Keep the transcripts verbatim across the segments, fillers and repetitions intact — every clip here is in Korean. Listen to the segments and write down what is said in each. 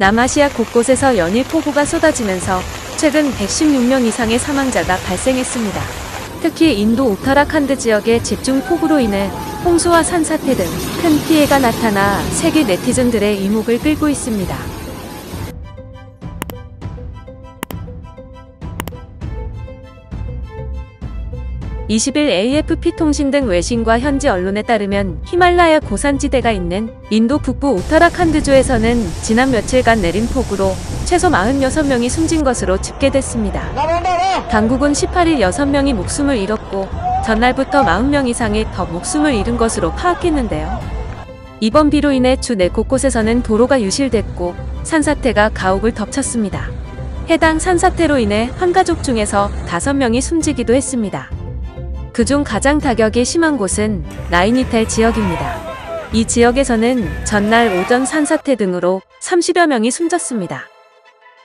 남아시아 곳곳에서 연일 폭우가 쏟아지면서 최근 백십육 명 이상의 사망자가 발생했습니다. 특히 인도 우타라칸드 지역의 집중 폭우로 인해 홍수와 산사태 등 큰 피해가 나타나 세계 네티즌들의 이목을 끌고 있습니다. 이십일 에이에프피 통신 등 외신과 현지 언론에 따르면 히말라야 고산지대가 있는 인도 북부 우타라칸드주에서는 지난 며칠간 내린 폭우로 최소 사십육 명이 숨진 것으로 집계됐습니다. 당국은 십팔 일 여섯 명이 목숨을 잃었고 전날부터 사십 명 이상이 더 목숨을 잃은 것으로 파악했는데요. 이번 비로 인해 주 네 곳곳에서는 도로가 유실됐고 산사태가 가옥을 덮쳤습니다. 해당 산사태로 인해 한 가족 중에서 다섯 명이 숨지기도 했습니다. 그중 가장 타격이 심한 곳은 나이니탈 지역입니다. 이 지역에서는 전날 오전 산사태 등으로 삼십여 명이 숨졌습니다.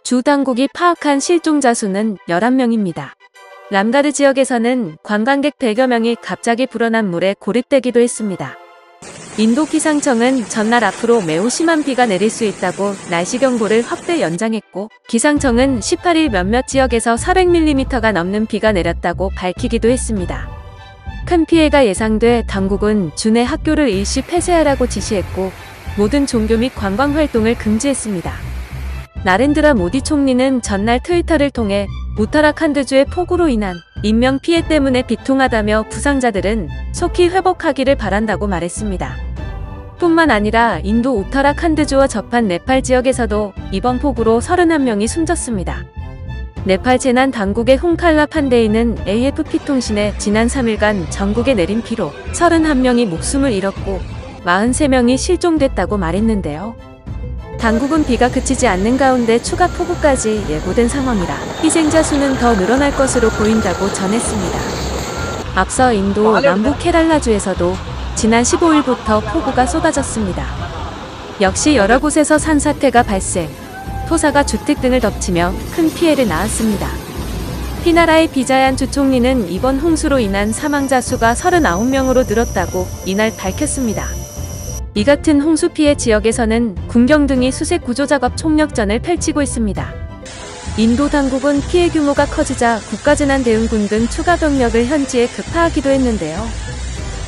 주 당국이 파악한 실종자 수는 열한 명입니다. 람가르 지역에서는 관광객 백여 명이 갑자기 불어난 물에 고립되기도 했습니다. 인도 기상청은 전날 앞으로 매우 심한 비가 내릴 수 있다고 날씨 경보를 확대 연장했고, 기상청은 십팔 일 몇몇 지역에서 사백 밀리미터가 넘는 비가 내렸다고 밝히기도 했습니다. 큰 피해가 예상돼 당국은 주내 학교를 일시 폐쇄하라고 지시했고, 모든 종교 및 관광 활동을 금지했습니다. 나렌드라 모디 총리는 전날 트위터를 통해 우타라칸드주의 폭우로 인한 인명피해 때문에 비통하다며 부상자들은 속히 회복하기를 바란다고 말했습니다. 뿐만 아니라 인도 우타라칸드주와 접한 네팔 지역에서도 이번 폭우로 삼십일 명이 숨졌습니다. 네팔 재난 당국의 홍칼라 판데이는 에이에프피 통신에 지난 삼 일간 전국에 내린 비로 삼십일 명이 목숨을 잃었고 사십삼 명이 실종됐다고 말했는데요. 당국은 비가 그치지 않는 가운데 추가 폭우까지 예고된 상황이라 희생자 수는 더 늘어날 것으로 보인다고 전했습니다. 앞서 인도 남부 케랄라주에서도 지난 십오 일부터 폭우가 쏟아졌습니다. 역시 여러 곳에서 산사태가 발생, 토사가 주택 등을 덮치며 큰 피해를 낳았습니다. 피나라의 비자얀 주총리는 이번 홍수로 인한 사망자 수가 삼십구 명으로 늘었다고 이날 밝혔습니다. 이 같은 홍수 피해 지역에서는 군경 등이 수색 구조 작업 총력전을 펼치고 있습니다. 인도 당국은 피해 규모가 커지자 국가재난대응군 등 추가 병력을 현지에 급파하기도 했는데요.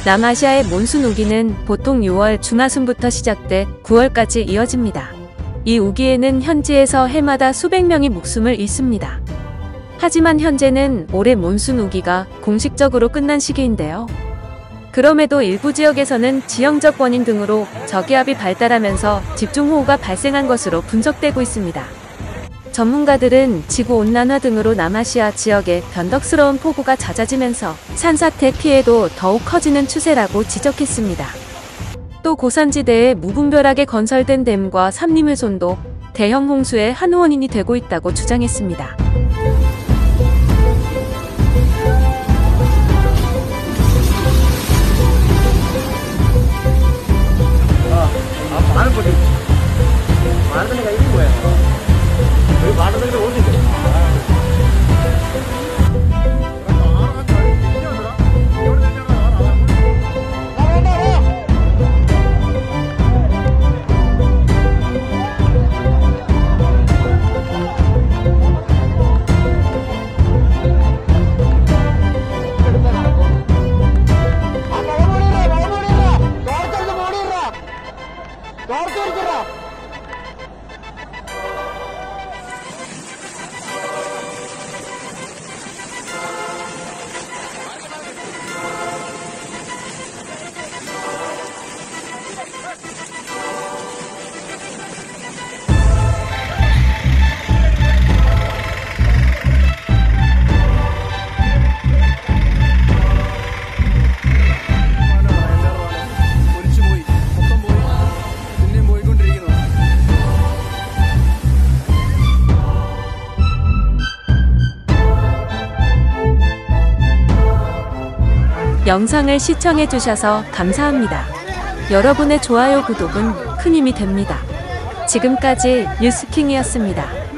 남아시아의 몬순 우기는 보통 유월 중하순부터 시작돼 구월까지 이어집니다. 이 우기에는 현지에서 해마다 수백 명이 목숨을 잃습니다. 하지만 현재는 올해 몬순 우기가 공식적으로 끝난 시기인데요. 그럼에도 일부 지역에서는 지형적 원인 등으로 저기압이 발달하면서 집중호우가 발생한 것으로 분석되고 있습니다. 전문가들은 지구온난화 등으로 남아시아 지역에 변덕스러운 폭우가 잦아지면서 산사태 피해도 더욱 커지는 추세라고 지적했습니다. 또 고산지대에 무분별하게 건설된 댐과 산림훼손도 대형 홍수의 한 원인이 되고 있다고 주장했습니다. 영상을 시청해주셔서 감사합니다. 여러분의 좋아요, 구독은 큰 힘이 됩니다. 지금까지 뉴스킹이었습니다.